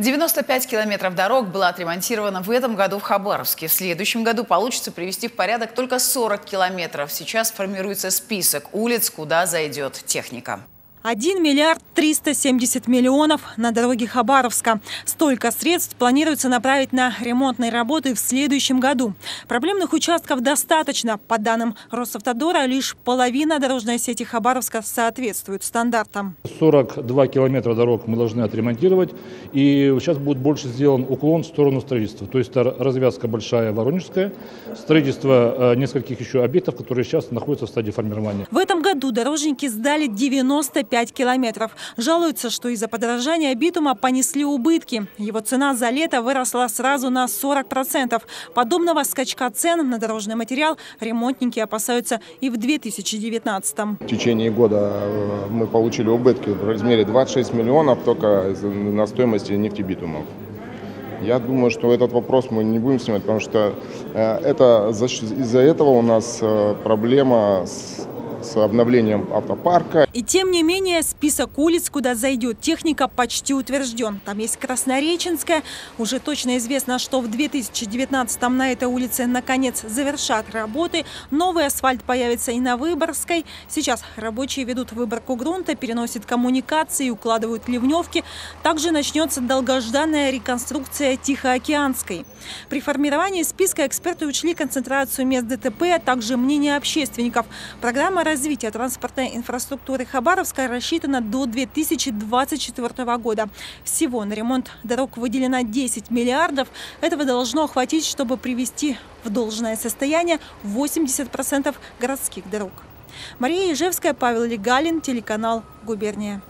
95 километров дорог было отремонтировано в этом году в Хабаровске. В следующем году получится привести в порядок только 40 километров. Сейчас формируется список улиц, куда зайдет техника. 1 370 000 000 на дороге Хабаровска. Столько средств планируется направить на ремонтные работы в следующем году. Проблемных участков достаточно. По данным Росавтодора, лишь половина дорожной сети Хабаровска соответствует стандартам. 42 километра дорог мы должны отремонтировать. И сейчас будет больше сделан уклон в сторону строительства. То есть развязка Большая Воронежская, строительство нескольких еще объектов, которые сейчас находятся в стадии формирования. В этом году дорожники сдали 95 километров. Жалуются, что из-за подорожания битума понесли убытки. Его цена за лето выросла сразу на 40%. Подобного скачка цен на дорожный материал ремонтники опасаются и в 2019. В течение года мы получили убытки в размере 26 миллионов только на стоимости нефтебитумов. Я думаю, что этот вопрос мы не будем снимать, потому что из-за этого у нас проблема с обновлением автопарка. И тем не менее, список улиц, куда зайдет техника, почти утвержден. Там есть Краснореченская. Уже точно известно, что в 2019-м на этой улице наконец завершат работы. Новый асфальт появится и на Выборгской. Сейчас рабочие ведут выборку грунта, переносят коммуникации, укладывают ливневки. Также начнется долгожданная реконструкция Тихоокеанской. При формировании списка эксперты учли концентрацию мест ДТП, а также мнение общественников. Программа «Развитие транспортной инфраструктуры Хабаровска» рассчитана до 2024 года. Всего на ремонт дорог выделено 10 миллиардов. Этого должно хватить, чтобы привести в должное состояние 80% городских дорог. Мария Ежевская, Павел Легалин, телеканал «Губерния».